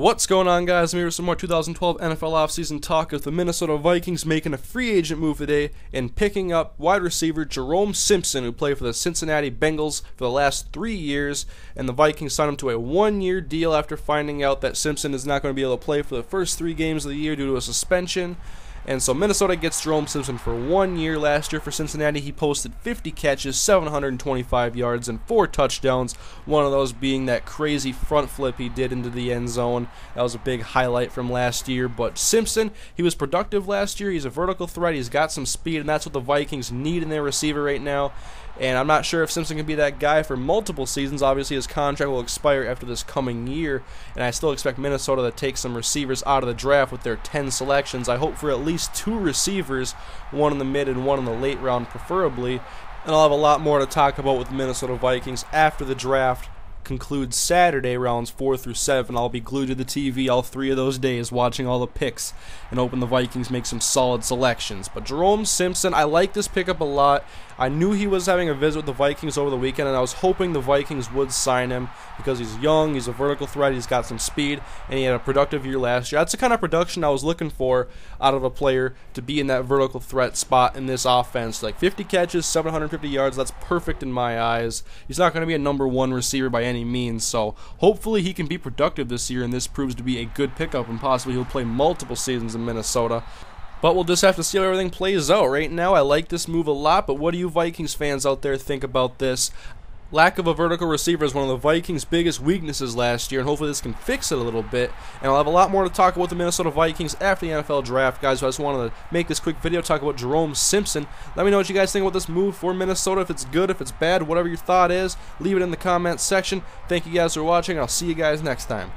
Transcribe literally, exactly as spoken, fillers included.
What's going on, guys? I'm here with some more two thousand twelve N F L offseason talk of the Minnesota Vikings making a free agent move today and picking up wide receiver Jerome Simpson, who played for the Cincinnati Bengals for the last three years, and the Vikings signed him to a one-year deal after finding out that Simpson is not going to be able to play for the first three games of the year due to a suspension. And so Minnesota gets Jerome Simpson for one year. Last year for Cincinnati, he posted fifty catches, seven hundred twenty-five yards, and four touchdowns, one of those being that crazy front flip he did into the end zone. That was a big highlight from last year. But Simpson, he was productive last year. He's a vertical threat. He's got some speed, and that's what the Vikings need in their receiver right now. And I'm not sure if Simpson can be that guy for multiple seasons. Obviously, his contract will expire after this coming year, and I still expect Minnesota to take some receivers out of the draft with their ten selections. I hope for at least two receivers, one in the mid and one in the late round preferably. And I'll have a lot more to talk about with the Minnesota Vikings after the draft concludes Saturday, rounds four through seven. I'll be glued to the T V all three of those days watching all the picks and hoping the Vikings make some solid selections. But Jerome Simpson, I like this pickup a lot. I knew he was having a visit with the Vikings over the weekend, and I was hoping the Vikings would sign him because he's young, he's a vertical threat, he's got some speed, and he had a productive year last year. That's the kind of production I was looking for out of a player to be in that vertical threat spot in this offense. Like fifty catches, seven hundred fifty yards, that's perfect in my eyes. He's not going to be a number one receiver by any means, so hopefully he can be productive this year and this proves to be a good pickup, and possibly he'll play multiple seasons in Minnesota. But we'll just have to see how everything plays out. Right now, I like this move a lot, but what do you Vikings fans out there think about this? Lack of a vertical receiver is one of the Vikings' biggest weaknesses last year, and hopefully this can fix it a little bit. And I'll have a lot more to talk about the Minnesota Vikings after the N F L draft, guys. So I just wanted to make this quick video talk about Jerome Simpson. Let me know what you guys think about this move for Minnesota, if it's good, if it's bad, whatever your thought is. Leave it in the comments section. Thank you guys for watching, and I'll see you guys next time.